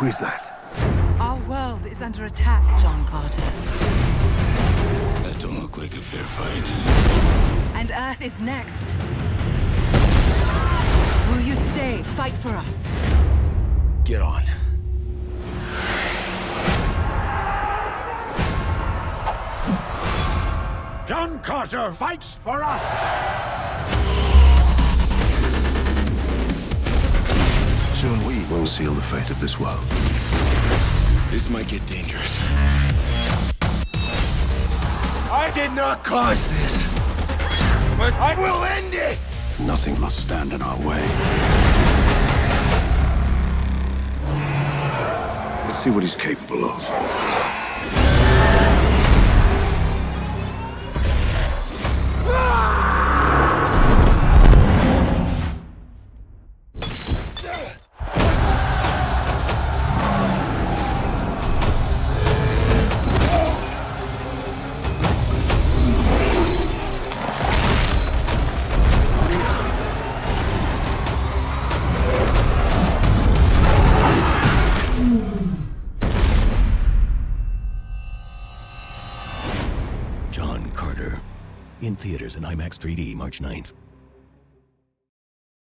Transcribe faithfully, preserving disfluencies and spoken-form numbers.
Who is that? Our world is under attack, John Carter. That don't look like a fair fight. And Earth is next. Will you stay? Fight for us. Get on. John Carter fights for us! Soon we will seal the fate of this world. This might get dangerous. I did not cause this, but I will end it! Nothing must stand in our way. Let's see what he's capable of. John Carter, in theaters and IMAX three D March ninth.